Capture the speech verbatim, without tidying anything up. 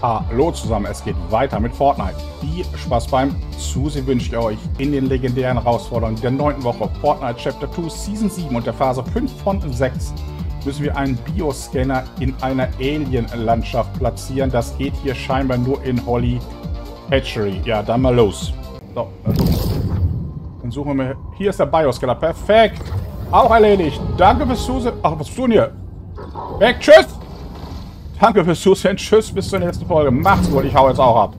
Hallo zusammen, es geht weiter mit Fortnite. Viel Spaß beim Zusehen wünsche ich euch in den legendären Herausforderungen der neunten Woche Fortnite Chapter zwei Season sieben und der Phase fünf von sechs müssen wir einen Bioscanner in einer Alien-Landschaft platzieren. Das geht hier scheinbar nur in Holly Hatchery. Ja, dann mal los. So, dann suchen wir. Hier ist der Bioscanner. Perfekt. Auch erledigt. Danke fürs Zusehen. Ach, was tun hier? Weg, tschüss. Danke fürs Zusehen. Tschüss, bis zur nächsten Folge. Macht's gut, ich hau jetzt auch ab.